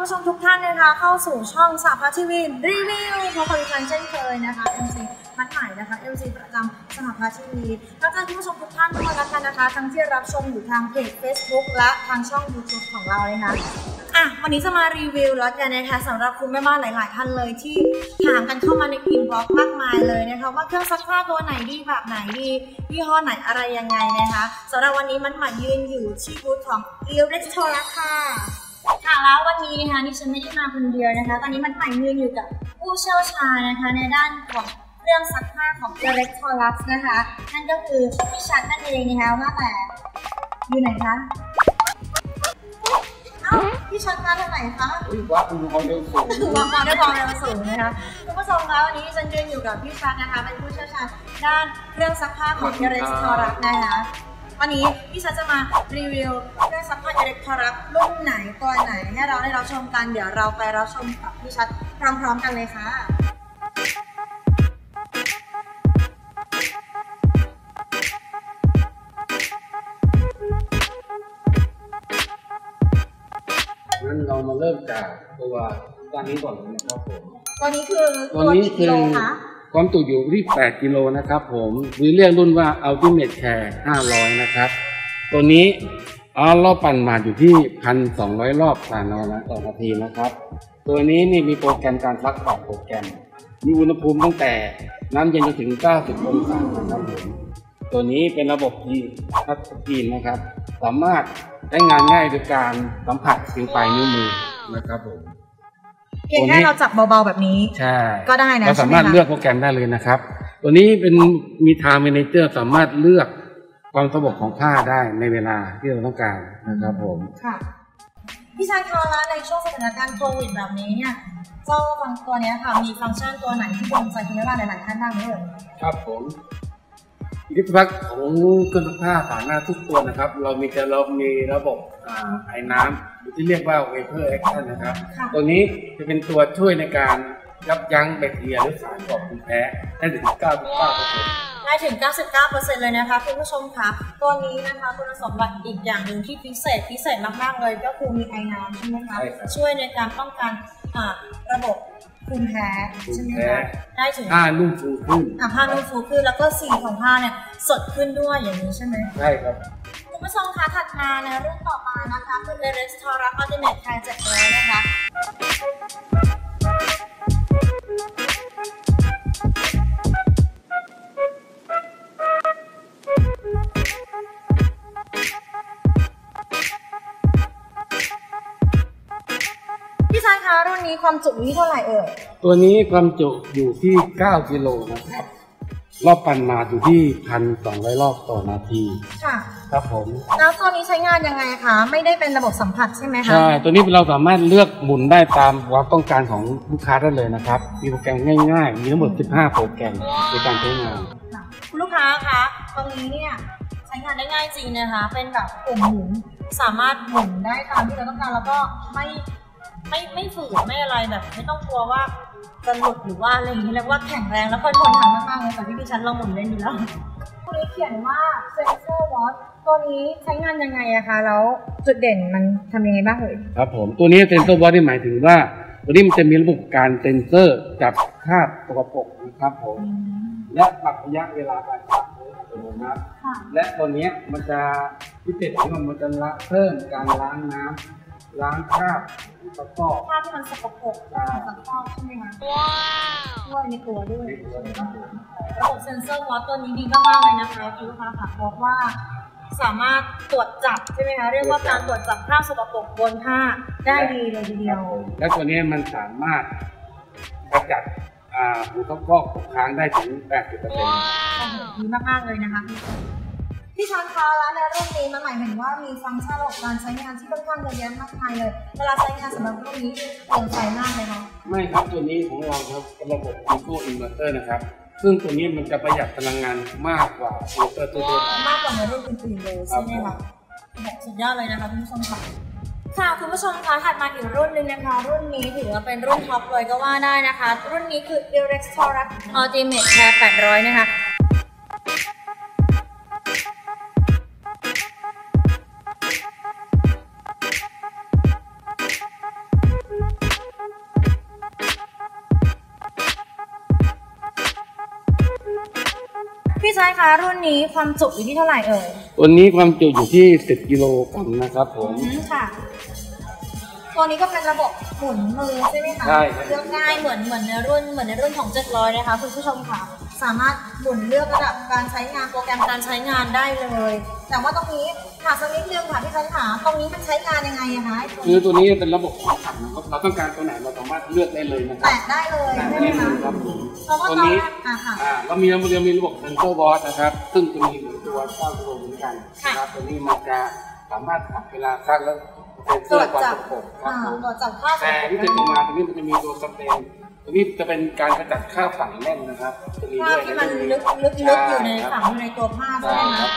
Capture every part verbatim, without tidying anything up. คุณผู้ชมทุกท่านนะคะเข้าสู่ช่องสาภาทีวีรีวิวพบกับดิฉันเช่นเคยนะคะ เอ็ม ซี มัดใหม่นะคะ เอ็ม ซี ประจำสาภาทีวีแล้วก็คุณผู้ชมทุกท่านทุกท่านนะคะทั้งที่รับชมอยู่ทางเพจ Facebook และทางช่อง YouTube ของเราเลยค่ะอ่ะวันนี้จะมารีวิวแล้วกันนะคะสำหรับคุณแม่บ้านหลายๆท่านเลยที่ถามกันเข้ามาในอินบ็อกซ์มากมายเลยนะคะว่าเครื่องซักผ้าตัวไหนดีแบบไหนดียี่ห้อไหนอะไรยังไงนะคะสำหรับวันนี้มัดใหม่ยืนอยู่ที่บูธของ Electrolux ค่ะค่ะแล้ววันนี้นะคะนี่ฉันไม่ได้มาคนเดียวนะคะตอนนี้มันหมายมืออยู่กับผู้เชี่ยวชาญนะคะในด้านของเครื่องซักผ้าของ Electrolux นะคะนั่นก็คือพี่ชัดนั่นเองนะคะว่าแต่อยู่ไหนคะอ้าวพี่ชัดมาจากไหนคะวัดอุณหภูมิเร็วสูงวัดความได้ความเร็วสูงนะคะคุณผู้ชมคะวันนี้ฉันยืนอยู่กับพี่ชัดนะคะเป็นผู้เชี่ยวชาญด้านเครื่องซักผ้าของ Electrolux นะคะวันนี้พี่ชัดจะมารีวิวเครื่องซักผ้า Electrolux รุ่นไหนตัวไหนให้เราได้รับชมกันเดี๋ยวเราไปรับชมกับพี่ชัดพร้อมๆกันเลยค่ะงั้นเรามาเริ่มจากตัวตัวนี้ก่อนนะครับผมตัวนี้คือตัวนี้คือความจุอยู่ที่แปดกิโลนะครับผมหรือเรียกรุ่นว่า Ultimate Care ห้าร้อยนะครับตัวนี้อ๋อรอบปั่นมาอยู่ที่ หนึ่งพันสองร้อย รอบต่อนอนต่อนาทีนะครับตัวนี้นี่มีโปรแกรมการซักแบบโปรแกรมมีอุณหภูมิตั้งแต่น้ำเย็นจนถึงเก้าสิบองศานะครับผมตัวนี้เป็นระบบที่ทัชสกรีนนะครับสามารถใช้งานง่ายโดยการสัมผัสถึงปลายนิ้วมือนะครับผมเพียงแค่เราจับเบาๆแบบนี้ก็ได้นะเราสามารถเลือกโปรแกรมได้เลยนะครับตัวนี้เป็นมีทางเมเนเจอร์สามารถเลือกความสะดวกของผ้าได้ในเวลาที่เราต้องการนะครับผมค่ะพี่ชายคะแล้วในช่วงสถานการณ์โควิดแบบนี้เนี่ยเจ้าฟังตัวนี้ค่ะมีฟังก์ชันตัวไหนที่คนใช้กันบ้างหลายๆท่านบ้างไหมเอ่ยครับผมยุทธภักดิ์ของเครื่องซักผ้าสาธารณะทุกตัวนะครับเรามีจะเรามีระบบไอ้น้ำที่เรียกว่า Vapor Action นะครับตัวนี้จะเป็นตัวช่วยในการยับยั้งแบคทีเรียหรือสารก่อภูมิแพ้ได้ถึง เก้าสิบเก้าเปอร์เซ็นต์ ได้ถึง เก้าสิบเก้าเปอร์เซ็นต์ เลยนะคะคุณผู้ชมคะตัวนี้นะคะคุณสมบัติอีกอย่างหนึ่งที่พิเศษพิเศษมากๆเลยก็คือมีไอ้น้ำใช่ไหมคะช่วยในการป้องกันระบบภูมิแพ้ใช่ไหมคะได้ถึงผ้านุ่มฟูขึ้นอ่ะผ้านุ่มฟูขึ้นแล้วก็สีของผ้าเนี่ยสดขึ้นด้วยอย่างนี้ใช่ไหมใช่ครับคุณผู้ชมคะถัดมาในรุ่นต่อมานะคะคือ Electrolux Ultimate Care เจ็ดร้อยนะคะรุ่นนี้ความจุนี้เท่าไหร่เอ่ยตัวนี้ความจุอยู่ที่เก้ากิโลนะครับรอบปั่นมาอยู่ที่ หนึ่งพันสองร้อย รอบต่อนาทีค่ะครับผมแล้วตัวนี้ใช้งานยังไงคะไม่ได้เป็นระบบสัมผัสใช่ไหมคะใช่ตัวนี้เราสามารถเลือกหมุนได้ตามความต้องการของลูกค้าได้เลยนะครับมีโปรแกรมง่ายๆมีทั้งหมดสิบห้าโปรแกรมในการใช้งานคุณลูกค้าคะตรงนี้เนี่ยใช้งานได้ง่ายจริงนะคะเป็นแบบปุ่มหมุนสามารถหมุนได้ตามที่เราต้องการแล้วก็ไม่ไม่ไม่ฝืนไม่อะไรแบบไม่ต้องกลัวว่าจะหลุดหรือว่าอะไรอย่างนี้แล้วว่าแข็งแรงแล้วก็ทนทานมากๆเลยแต่ที่ดิฉันลองหมุนเล่นดูแล้วคุณเขียนว่าเซนเซอร์วอตตัวนี้ใช้งานยังไงอะคะแล้วจุดเด่นมันทำยังไงบ้างเหรอครับผมตัวนี้เซนเซอร์วอตที่หมายถึงว่าตัวนี้มันจะมีระบบการเซนเซอร์จับคราบตกปรกนะครับผมและปรับระยะเวลาการซักอัตโนมัติและตัวนี้มันจะพิเศษที่มันจะละเพิ่มการล้างน้ำล้างคราบคราบที่มันสกปรกคราบสกปรกใช่ไหมคะด้วยในตัวด้วยระบบเซ็นเซอร์วอตตัวนี้ดีมากๆเลยนะคะคุณลูกค้าค่ะบอกว่าสามารถตรวจจับใช่ไหมคะเรียกว่าการตรวจจับคราบสกปรกบนผ้าได้ดีเลยทีเดียวและตัวนี้มันสามารถกำจัดหูกระพอกตกค้างได้ถึง แปดสิบเปอร์เซ็นต์ ดีมากๆเลยนะคะพี่ชัดคะแล้วในรุ่นนี้มันหมายถึงว่ามีฟังก์ชันระบบการใช้งานที่ค่อนข้างเยอะแยะมากมายเลยเวลาใช้งานสำหรับรุ่นนี้เปลี่ยนไปมากเลยค่ะไม่ครับตัวนี้ของเราครับเป็นระบบอีโคอินเวอร์เตอร์นะครับซึ่งตัวนี้มันจะประหยัดพลังงานมากกว่าอินเวอร์เตอร์ตัวเดิมมากกว่าในรุ่นอื่นๆเลยใช่ไหมคะสุดยอดเลยนะคะคุณผู้ชมค่ะค่ะคุณผู้ชมคะถัดมาอีกรุ่นนึงนะคะรุ่นนี้ถือว่าเป็นรุ่นท็อปเลยก็ว่าได้นะคะรุ่นนี้คือ Electrolux Ultimate Care แปดร้อยนะคะ พี่ชายคะรุ่นนี้ความจุอยู่ที่เท่าไหร่เอ่ยวันนี้ความจุอยู่ที่สิบกิโลกรัมนะครับผมค่ะตัวนี้ก็เป็นระบบหมุนมือใช่ไหมคะใช่เลือกง่ายเหมือนเหมือนในรุ่นเหมือนในรุ่นของเจ็ดร้อยนะคะคุณผู้ชมค่ะสามารถหมุนเลือกระดับการใช้งานโปรแกรมการใช้งานได้เลยแต่ว่าตรงนี้ค่ะสักนิดนึงค่ะพี่ชายค่ะตรงนี้มันใช้งานยังไงอะคะคือตัวนี้เป็นระบบสั่งนะครับเราต้องการตัวไหนเราสามารถเลือกได้เลยนะครับแตะได้เลยใช่ไหมคะตัวนี้เรามีเรามีระบบเซ็นเซอร์บอสนะครับซึ่งตัวนี้ตัวเก้าตัวเหมือนกันนะครับตัวนี้มันจะสามารถจับเวลาครั้งแล้วตรวจจับค่าแต่ที่จะลงมาตรงนี้มันจะมีตัวสเปรย์ตรงนี้จะเป็นการกระจัดค่าฝังแน่นนะครับภาพที่มันลึกลึกอยู่ในฝังอยู่ในตัวผ้าใช่ไหมคะ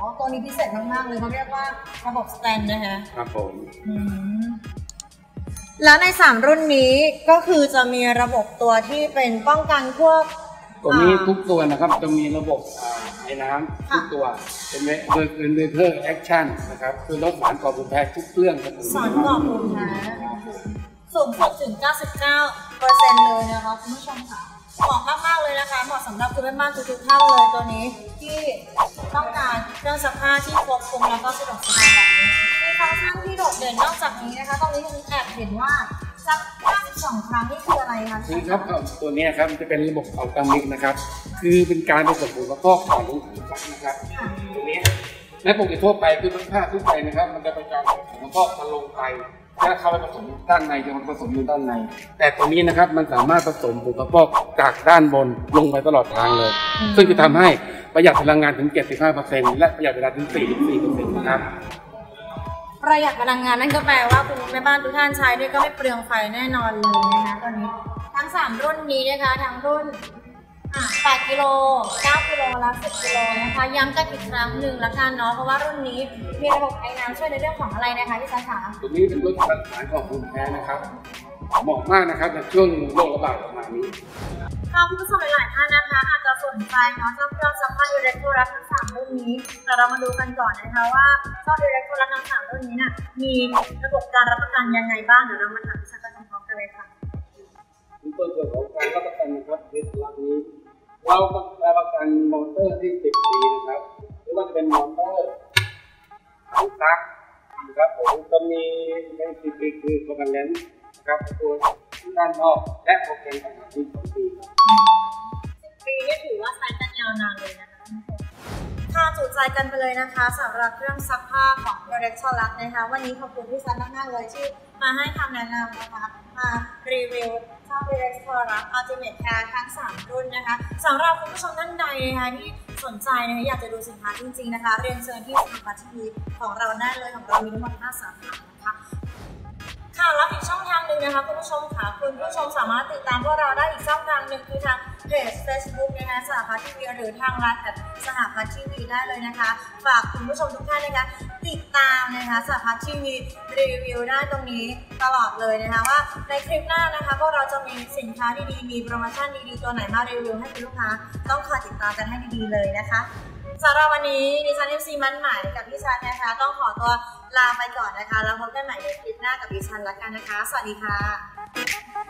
อ๋อตัวนี้พิเศษมากๆเลยเขาเรียกว่าระบบสแตนนะคะครับผมแล้วในสามรุ่นนี้ก็คือจะมีระบบตัวที่เป็นป้องกันพวกตัวนี้ทุกตัวนะครับจะมีระบบไอ้น้ำทุกตัวเป็นเบอร์เป็นเบอร์เพอร์แอคชั่นนะครับคือลดสารก่อภูมิแพ้ทุกเครื่องครับสารก่อภูมิแพ้สูงสุดถึง เก้าสิบเก้าเปอร์เซ็นต์ เลยนะคะคุณผู้ชมค่ะเหมาะมากๆเลยนะคะเหมาะสำหรับคุณแม่บ้านทุกๆท่านเลยตัวนี้ที่ต้องการเครื่องซักผ้าที่ควบคุมแล้วก็สะดวกสบายแบบนี้มีฟังก์ชันที่โดดเด่นนอกจากนี้นะคะตรงนี้คุณแอบเห็นว่าซักห้าสิบสองครั้งนี่คืออะไรคะคือครับตัวนี้ครับจะเป็นระบบอัลตรามิกนะครับคือเป็นการผสมผสานข้อของลงถังซักนะครับตัวนี้ในปกติทั่วไปคือผ้าทั่วไปนะครับมันจะเป็นการผสมแล้วก็มาลงไปถ้าเข้าไปผสมด้านในจะมันผสมอยู่ด้านในแต่ตัวนี้นะครับมันสามารถผสมผสานจากด้านบนลงไปตลอดทางเลยซึ่งจะทำให้ประหยัดพลังงานถึง เจ็ดสิบห้าเปอร์เซ็นต์ และประหยัดเวลาถึง สี่สิบสี่เปอร์เซ็นต์ นะครับประหยัดพลังงานนั่นก็แปลว่าคุณแม่บ้านทุกท่านใช้ด้วยก็ไม่เปลืองไฟแน่นอนเลยนะคะตอนนี้ทั้งสามรุ่นนี้นะคะทั้งรุ่นแปดกิโลเก้ากิโลและสิบกิโลนะคะย้ำกันอีกครั้งหนึ่งละกันเนาะเพราะว่ารุ่นนี้มีระบบไอ้น้ำช่วยในเรื่องของอะไรนะคะที่สาขาตัวนี้เป็นรุ่นสารสารก่อภูมิแพ้นะครับเหมาะมากนะครับในช่วงโรคระบาดประมาณนี้ค่ะคุณผู้ชมหลายท่านนะคะอาจจะสนใจเนาะเจ้าเครื่องซักผ้า Electrolux ทั้งสามรุ่นนี้แต่เรามาดูกันก่อนนะคะว่าเจ้า Electrolux ทั้งสามรุ่นนี้น่ะมีระบบการรับประกันยังไงบ้างเดี๋ยวเรามาถามพี่ชายกันพร้อมกันเลยค่ะในส่วนของการรับประกันนะครับในส่วนนี้เรารับประกันมอเตอร์ที่สิบปีนะครับหรือว่าจะเป็นมอเตอร์ซักนะครับผมจะมีในสิบปีคือประกันแรงนะครับตัวด้านนอกและโปรแกรมต่างๆที่สิบปีสิบปีนี่ถือว่าใช้กันยาวนานเลยนะคะค่ะจุใจกันไปเลยนะคะสำหรับเครื่องซักผ้าของ Directora นะคะวันนี้ขอบคุณพี่ซันมากๆเลยที่มาให้คำแนะนำนะคะมารีวิวเจ้า Directora Ultimate Care ทั้งสามรุ่นนะคะสำหรับคุณผู้ชมท่านใดนะคะที่สนใจนะคะอยากจะดูสินค้าจริงๆนะคะเรียนเชิญที่สถาบันที่ของเราได้เลยของเรามีทั้งหมดห้าสาขานะคะค่ะแล้วอีกช่องทางหนึ่งนะคะคุณผู้ชมค่ะคุณผู้ชมสามารถติดตามพวกเราได้อีกช่องทางหนึ่งคือทางเพจ Facebook นะคะสหพัฒน์ทีวีหรือทางไลน์แอดสหพัฒน์ทีวีได้เลยนะคะฝากคุณผู้ชมทุกท่านนะคะติดตามนะคะสหพัฒน์ทีวีรีวิวได้ตรงนี้ตลอดเลยนะคะว่าในคลิปหน้านะคะพวกเราจะมีสินค้าดีๆมีโปรโมชั่นดีๆตัวไหนมารีวิวให้คุณลูกค้าต้องคอยติดตามกันให้ดีๆเลยนะคะสำหรับวันนี้ดิฉันเอฟซีมันหมายกับพี่ชันนะคะต้องขอตัวลาไปก่อนนะคะแล้วพบกันใหม่ในคลิปหน้ากับดิฉันละกันนะคะสวัสดีค่ะ